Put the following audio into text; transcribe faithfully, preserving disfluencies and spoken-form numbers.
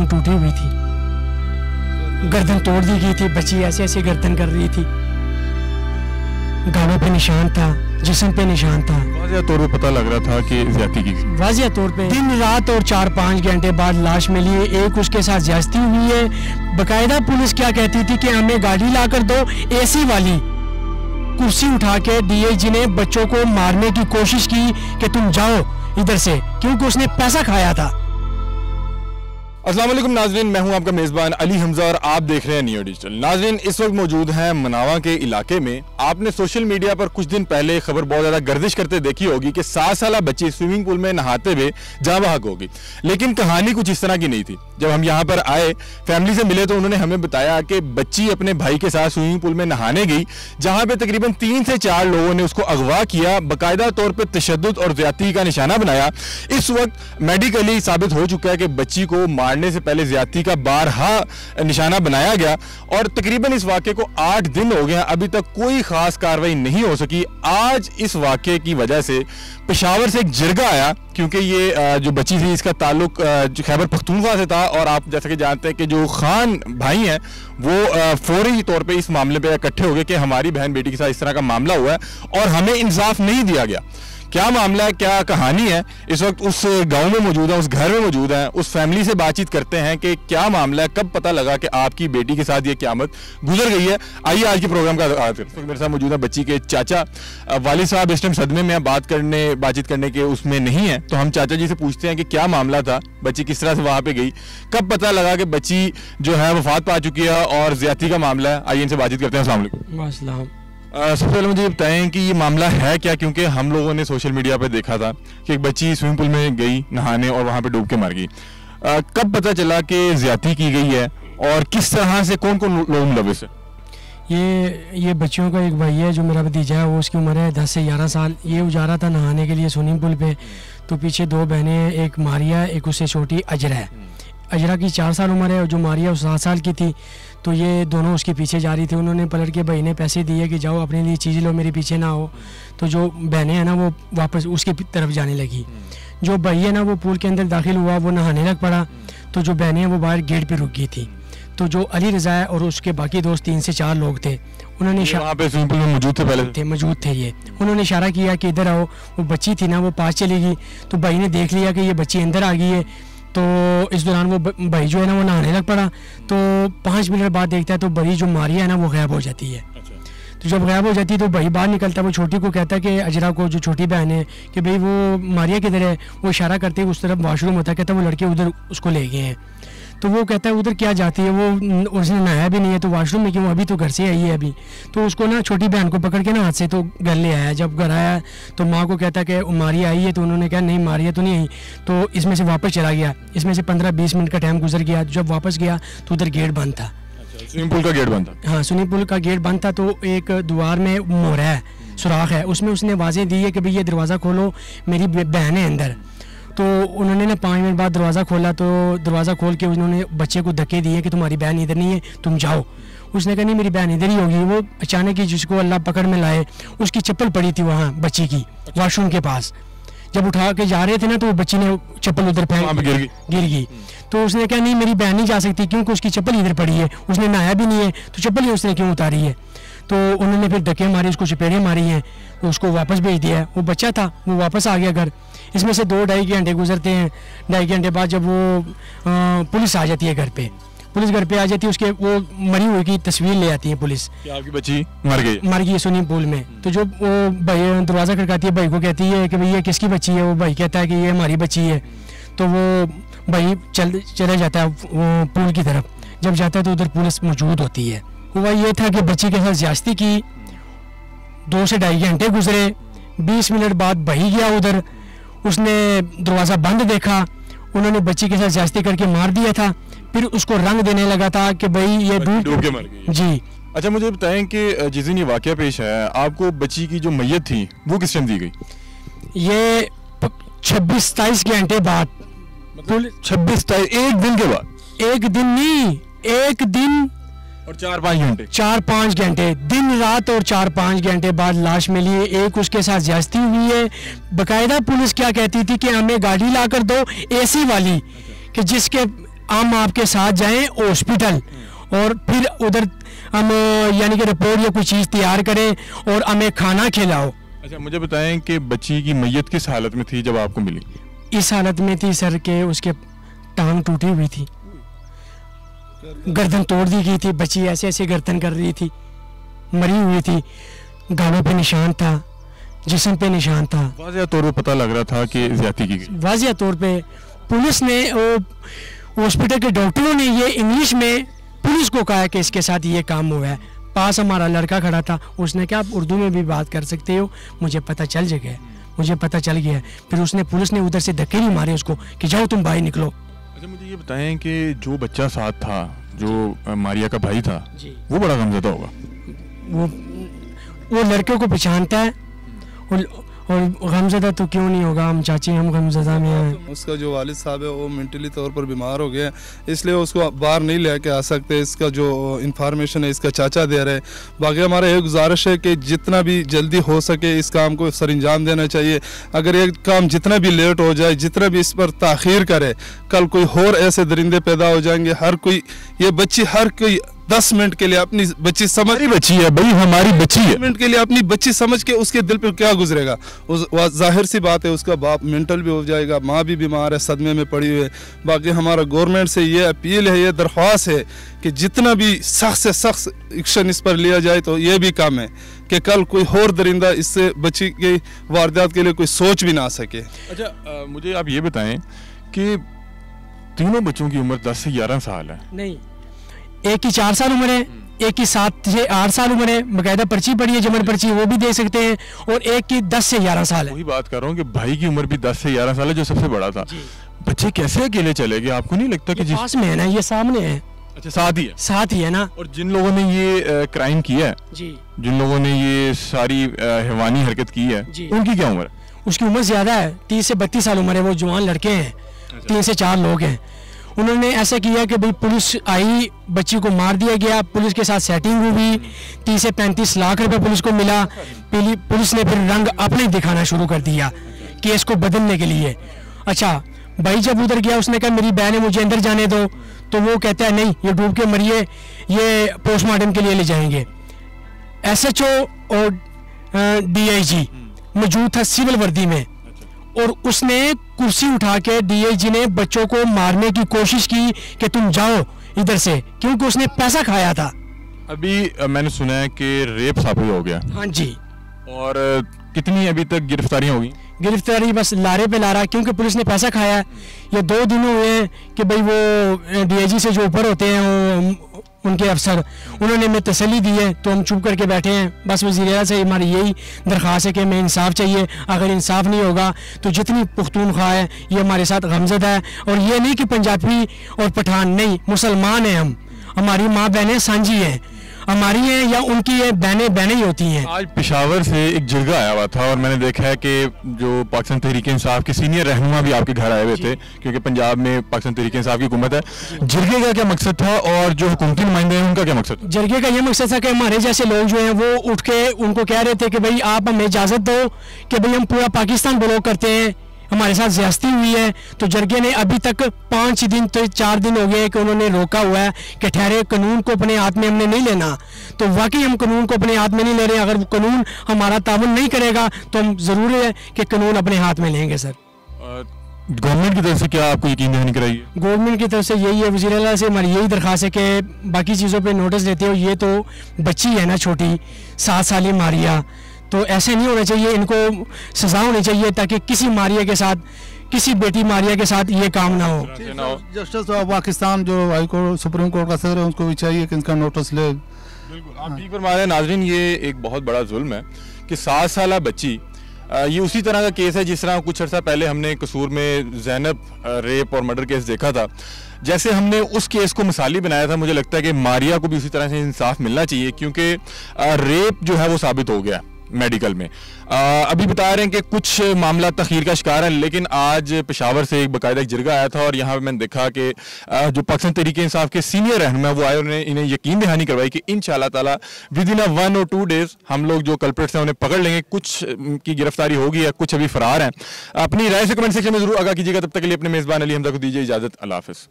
टांग टूटी हुई थी, गर्दन तोड़ दी गई थी, बच्ची ऐसे ऐसे गर्दन कर रही थी, गालों पे निशान था, जिस्म पे निशान था। वाजिया तौर पे पता लग रहा था कि ज्यादती की गई। वाजिया तौर पे दिन रात और चार पाँच घंटे बाद लाश मिली है, एक उसके साथ ज्यादती हुई है। बकायदा पुलिस क्या कहती थी कि हमें गाड़ी ला कर दो एसी वाली। कुर्सी उठा के डीआईजी ने बच्चों को मारने की कोशिश की कि तुम जाओ इधर से, क्योंकि उसने पैसा खाया था। अस्सलाम वालेकुम नाजरीन, मैं हूं आपका मेज़बान अली हमजा और आप देख रहे हैं नियो डिजिटल। नाजरीन, इस वक्त मौजूद हैं मनावा के इलाके में। आपने सोशल मीडिया पर कुछ दिन पहले खबर बहुत ज़्यादा गर्दिश करते देखी होगी कि सात साला बच्ची स्विमिंग पूल में नहाते हुए जाँ बहक होगी, लेकिन कहानी कुछ इस तरह की नहीं थी। जब हम यहाँ पर आए, फैमिली से मिले, तो उन्होंने हमें बताया कि बच्ची अपने भाई के साथ स्विमिंग पूल में नहाने गई, जहाँ पर तकरीबन तीन से चार लोगों ने उसको अगवा किया, बाकायदा तौर पर तशद्दुद और ज़्यादती का निशाना बनाया। इस वक्त मेडिकली साबित हो चुका है कि बच्ची को मारने से पहले ज्यादती का बारहा निशाना बनाया गया और तकरीबन इस वाक़े को आठ दिन हो गए हैं, अभी तक कोई ख़ास कार्रवाई नहीं हो सकी। आज इस वाक़े की वजह से पेशावर से एक जिरगा आया, क्योंकि ये जो बच्ची थी इसका ताल्लुक खैबर पख्तूनख्वा से था और आप जैसा कि जानते हैं कि जो खान भाई हैं वो फौरी तौर पे इस मामले पे इकट्ठे हो गए कि हमारी बहन बेटी के साथ इस तरह का मामला हुआ है और हमें इंसाफ नहीं दिया गया। क्या मामला है, क्या कहानी है, इस वक्त उस गांव में मौजूद है, उस घर में मौजूद है, उस फैमिली से बातचीत करते हैं कि क्या मामला है, कब पता लगा कि आपकी बेटी के साथ ये क़यामत गुजर गई है। आइए आज के प्रोग्राम का आगाज़ करते हैं। मेरे साथ मौजूद है बच्ची के चाचा वालिद साहब। इस टाइम सदमे में बात करने बातचीत करने के उसमें नहीं है, तो हम चाचा जी से पूछते हैं कि क्या मामला था, बच्ची किस तरह से वहाँ पर गई, कब पता लगा कि बच्ची जो है वफात पा चुकी है और ज़्यादती का मामला है। आइए इनसे बातचीत करते हैं। अस्सलाम वालेकुम। सबसे पहले मुझे बताएं कि ये मामला है क्या, क्योंकि हम लोगों ने सोशल मीडिया पर देखा था कि एक बच्ची स्विमिंग पूल में गई नहाने और वहाँ पे डूब के मर गई। कब पता चला कि ज्यादती की गई है और किस तरह से, कौन कौन लोग मुलविस है? ये ये बच्चियों का एक भाई है जो मेरा भतीजा है, वो उसकी उम्र है दस से ग्यारह साल। ये जा रहा था नहाने के लिए स्विमिंग पूल पर, तो पीछे दो बहनें हैं, एक मारिया, एक उससे छोटी अजरा है। अजरा की चार साल उम्र है और जो मारिया वो सात साल की थी। तो ये दोनों उसके पीछे जा रही थी। उन्होंने पलट के भाई ने पैसे दिए कि जाओ अपने लिए चीज़ लो, मेरे पीछे ना हो। तो जो बहनें हैं ना वो वापस उसके तरफ जाने लगी। जो भाई है ना वो पूल के अंदर दाखिल हुआ, वो नहाने लग पड़ा, तो जो बहनें हैं वो बाहर गेट पे रुक गई थी। तो जो अली रजा है और उसके बाकी दोस्त तीन से चार लोग थे, उन्होंने वहाँ पे स्विमिंग पूल में मौजूद थे, पहले थे मौजूद थे ये उन्होंने इशारा किया कि इधर आओ। वो बच्ची थी ना वो पास चली गई, तो भाई ने देख लिया कि ये बच्ची अंदर आ गई है। तो इस दौरान वो भाई जो है ना वो नहाने लग पड़ा। तो पाँच मिनट बाद देखता है तो भाई जो मारिया है ना वो गायब हो जाती है। अच्छा। तो जब गायब हो जाती है तो भाई बाहर निकलता है, वो छोटी को कहता है कि अजरा को, जो छोटी बहन है, कि भाई वो मारिया किधर है। वो इशारा करते हुए उस तरफ वाशरूम होता है, कहता है वो लड़के उधर उसको ले गए हैं। तो वो कहता है उधर क्या जाती है, वो उसने नहाया भी नहीं है, तो वाशरूम में क्यों, अभी तो घर से आई है अभी। तो उसको ना छोटी बहन को पकड़ के ना हाथ से तो घर ले आया। जब घर आया तो माँ को कहता है कि मारिया आई है, तो उन्होंने कहा नहीं मारिया तो नहीं आई। तो इसमें से वापस चला गया, इसमें से पंद्रह बीस मिनट का टाइम गुजर गया। जब वापस गया तो उधर गेट बंद था, स्विमिंग पूल का गेट बंद था। हाँ, स्विमिंग पूल का गेट बंद था। तो एक दीवार में मोहरा है, सुराख है, उसमें उसने आवाज़ें दी है कि भाई ये दरवाज़ा खोलो, मेरी बहन है अंदर। तो उन्होंने ना पाँच मिनट बाद दरवाज़ा खोला। तो दरवाज़ा खोल के उन्होंने बच्चे को धक्के दिए कि तुम्हारी बहन इधर नहीं है, तुम जाओ। उसने कहा नहीं मेरी बहन इधर ही होगी। वो अचानक ही जिसको अल्लाह पकड़ में लाए, उसकी चप्पल पड़ी थी वहाँ बच्ची की, वाशरूम के पास। जब उठा के जा रहे थे ना तो बच्ची ने चप्पल उधर फेंक गिर गई। तो उसने कहा नहीं मेरी बहन नहीं जा सकती, क्योंकि उसकी चप्पल इधर पड़ी है, उसने नहाया भी नहीं है, तो चप्पल ही उसने क्यों उतारी है। तो उन्होंने फिर धक्के मारे, उसको चपेटे मारी हैं, तो उसको वापस भेज दिया है। वो बच्चा था, वो वापस आ गया घर। इसमें से दो ढाई घंटे गुजरते हैं। ढाई घंटे बाद जब वो आ, पुलिस आ जाती है घर पे, पुलिस घर पे आ जाती है, उसके वो मरी हुई की तस्वीर ले आती है पुलिस। आपकी बच्ची मर गई मर गई स्विमिंग पूल में। तो जो वो भाई दरवाज़ा खड़काती है, भाई को कहती है कि भाई ये किसकी बच्ची है। वो भाई कहता है कि ये हमारी बच्ची है। तो वो भाई चल चला जाता है वो पूल की तरफ। जब जाता है तो उधर पुलिस मौजूद होती है। हुआ ये था कि बच्ची के साथ ज्यादती की। दो से ढाई घंटे गुजरे, बीस मिनट बाद भाई गया उधर, उसने दरवाज़ा बंद देखा, उन्होंने बच्ची के साथ ज्यादती करके मार दिया था। फिर उसको रंग देने लगा था कि भाई ये डूब के मर गई जी। अच्छा, मुझे बताएं कि जिस दिन ये वाकया पेश है, आपको बच्ची की जो मैयत थी वो किस टाइम दी गई? ये छब्बीस सताईस घंटे बाद, मतलब छब्बीस सताईस एक दिन के बाद। एक दिन नहीं, एक दिन और चार पाँच घंटे चार पाँच घंटे दिन रात और चार पाँच घंटे बाद लाश मिली है। एक उसके साथ ज्यादती हुई है। बाकायदा पुलिस क्या कहती थी कि हमें गाड़ी ला कर दो एसी वाली, कि जिसके हम आपके साथ जाएं हॉस्पिटल और फिर उधर हम यानी कि रिपोर्ट या कोई चीज़ तैयार करें और हमें खाना खिलाओ। अच्छा मुझे बताएं कि बच्ची की मैयत किस हालत में थी जब आपको मिली? इस हालत में थी सर के उसके टांग टूटी हुई थी, गर्दन तोड़ दी गई थी, बच्ची ऐसे ऐसे गर्दन कर रही थी, मरी हुई थी, गालों पे निशान था, जिस्म पे निशान था। वाजिया तौर पे पता लग रहा था कि ज्यादती की गई। वाजिया तौर पे पुलिस ने, हॉस्पिटल के डॉक्टरों ने ये इंग्लिश में पुलिस को कहा कि इसके साथ ये काम हुआ है। पास हमारा लड़का खड़ा था, उसने कहा आप उर्दू में भी बात कर सकते हो, मुझे पता चल गया, मुझे पता चल गया। फिर उसने, पुलिस ने उधर से धक्के नहीं मारे उसको कि जाओ तुम बाहर निकलो। अच्छा मुझे ये बताएं कि जो बच्चा साथ था, जो मारिया का भाई था, वो बड़ा गमज़दा होगा। वो वो लड़के को पहचानता है और, और गमज़दा तो क्यों नहीं होगा, हम चाची हम गमज़दा में हैं। उसका जो वालिद साहब है वो मेंटली तौर पर बीमार हो गया है, इसलिए उसको बाहर नहीं ले के आ सकते। इसका जो इंफॉर्मेशन है इसका चाचा दे रहे हैं। बाकी हमारा ये गुजारिश है कि जितना भी जल्दी हो सके इस काम को सर अंजाम देना चाहिए। अगर ये काम जितना भी लेट हो जाए, जितना भी इस पर ताख़ीर करे, कल कोई और ऐसे दरिंदे पैदा हो जाएंगे। हर कोई ये बच्ची, हर कोई दस मिनट के लिए अपनी बच्ची समझ, बच्ची है भाई हमारी बच्ची है, मिनट के लिए अपनी बच्ची समझ के उसके दिल पे क्या गुजरेगा। उस जाहिर सी बात है उसका बाप मेंटल भी हो जाएगा, माँ भी बीमार है, सदमे में पड़ी हुई है। बाकी हमारा गवर्नमेंट से ये अपील है, ये दरख्वास्त है कि जितना भी सख्त से सख्त एक्शन इस पर लिया जाए। तो ये भी काम है कि कल कोई और दरिंदा इससे बच्ची की वारदात के लिए कोई सोच भी ना सके। अच्छा आ, मुझे आप ये बताएं कि तीनों बच्चों की उम्र दस से ग्यारह साल है? नहीं, एक की चार साल उम्र है, एक की सात से आठ साल उम्र है, बकायदा पर्ची पड़ी है, जमन पर्ची वो भी दे सकते हैं, और एक की दस से ग्यारह साल है। वही बात कर रहा हूँ कि भाई की उम्र भी दस से ग्यारह साल है जो सबसे बड़ा था। बच्चे कैसे अकेले चले गए, आपको नहीं लगता कि पास में है ना, ये सामने है? अच्छा साथ ही है, साथ ही है ना। और जिन लोगों ने ये क्राइम किया है जी, जिन लोगों ने ये सारी हैवानी हरकत की है, उनकी क्या उम्र? उसकी उम्र ज्यादा है, तीस से बत्तीस साल उम्र है। वो जवान लड़के हैं, तीन से चार लोग हैं। उन्होंने ऐसा किया कि भाई पुलिस आई, बच्ची को मार दिया गया, पुलिस के साथ सेटिंग हुई, तीस से पैंतीस लाख रुपए पुलिस को मिला। पुलिस ने फिर रंग अपने दिखाना शुरू कर दिया केस को बदलने के लिए। अच्छा भाई जब उधर गया उसने कहा मेरी बहन है, मुझे अंदर जाने दो, तो वो कहता है नहीं ये डूब के मरिए, ये पोस्टमार्टम के लिए ले जाएंगे। एस एच ओ और डी आई जी मौजूद था सिविल वर्दी में, और उसने कुर्सी उठा के डीआईजी ने बच्चों को मारने की कोशिश की कि तुम जाओ इधर से, क्योंकि उसने पैसा खाया था। अभी मैंने सुना है कि रेप साबित हो गया। हाँ जी। और कितनी अभी तक गिरफ्तारियां होगी? गिरफ्तारी बस लारे पे लारा, क्योंकि पुलिस ने पैसा खाया। ये दो दिन हुए हैं कि भाई वो डीआईजी से जो ऊपर होते हैं उनके अफसर, उन्होंने हमें तसल्ली दी है तो हम चुप करके बैठे हैं। बस वज़ीर-ए-आला से हमारी यही दरख्वास्त है कि हमें इंसाफ चाहिए। अगर इंसाफ नहीं होगा तो जितनी पुख्तूनख्वा है, ये हमारे साथ गमज़दा है, और ये नहीं कि पंजाबी और पठान, नहीं, मुसलमान हैं हम, हमारी माँ बहनें सांझी हैं, हमारी हैं या उनकी ये बहनें बहनें ही होती हैं। आज पेशावर से एक जिरगा आया हुआ था और मैंने देखा है कि जो पाकिस्तान तहरीक इंसाफ के सीनियर रहनुमा भी आपके घर आए हुए थे, क्योंकि पंजाब में पाकिस्तान तहरीक इंसाफ की हुकूमत है। जिरगे का क्या मकसद था और जो हुकूमती नुमाइंदे हैं उनका क्या मकसद? जिरगे का यह मकसद था कि हमारे जैसे लोग जो हैं वो उठ के उनको कह रहे थे कि भाई आप हमें इजाज़त दो कि भाई हम पूरा पाकिस्तान ब्लॉक करते हैं, हमारे साथ ज्यादती हुई है। तो जरगे ने अभी तक पाँच दिन तो चार दिन हो गए कि उन्होंने रोका हुआ है कि ठहरे, कानून को अपने हाथ में हमने नहीं लेना। तो वाकई हम कानून को अपने हाथ में नहीं ले रहे, अगर कानून हमारा तावन नहीं करेगा तो हम ज़रूर है कि कानून अपने हाथ में लेंगे। सर गवर्नमेंट की तरफ से क्या आपको यकीन दहानी कराइए? गवर्नमेंट की तरफ से यही है, वज़ीर-ए-आला से हमारी यही दरख्वास्त है कि बाकी चीज़ों पर नोटिस देते हो, ये तो बच्ची है ना छोटी, सात साल मारिया, तो ऐसे नहीं होना चाहिए, इनको सजा होनी चाहिए ताकि किसी मारिया के साथ, किसी बेटी मारिया के साथ ये काम ना हो। जस्टिस ऑफ पाकिस्तान जो हाई कोर्ट, सुप्रीम कोर्ट का सदर है, उनको भी चाहिए कि इनका नोटिस ले। बिल्कुल आप ठीक फरमा रहे हैं नाज़रीन, ये एक बहुत बड़ा जुल्म है कि सात साल बच्ची, ये उसी तरह का केस है जिस तरह कुछ अर्सा पहले हमने कसूर में जैनब रेप और मर्डर केस देखा था। जैसे हमने उस केस को मिसाली बनाया था, मुझे लगता है कि मारिया को भी उसी तरह से इंसाफ मिलना चाहिए, क्योंकि रेप जो है वो साबित हो गया मेडिकल में। आ, अभी बता रहे हैं कि कुछ मामला तखीर का शिकार है, लेकिन आज पेशावर से एक बाकायदा एक जिरगा आया था और यहाँ पे मैंने देखा कि जो पाकिस्तान तहरीके इंसाफ के सीनियर रहनुमा वो आए, उन्हें इन्हें यकीन दहानी करवाई कि इंशाअल्लाह ताला विद इन अ वन और टू डेज हम लोग जो कल्प्रेट्स हैं उन्हें पकड़ लेंगे। कुछ की गिरफ्तारी होगी या कुछ अभी फरार हैं। अपनी राय से कमेंट सेक्शन में जरूर आगाह कीजिएगा। तब तक के लिए अपने मेज़बान अली हमजा को दीजिए इजाज़त। अल्लाह हाफ़िज़।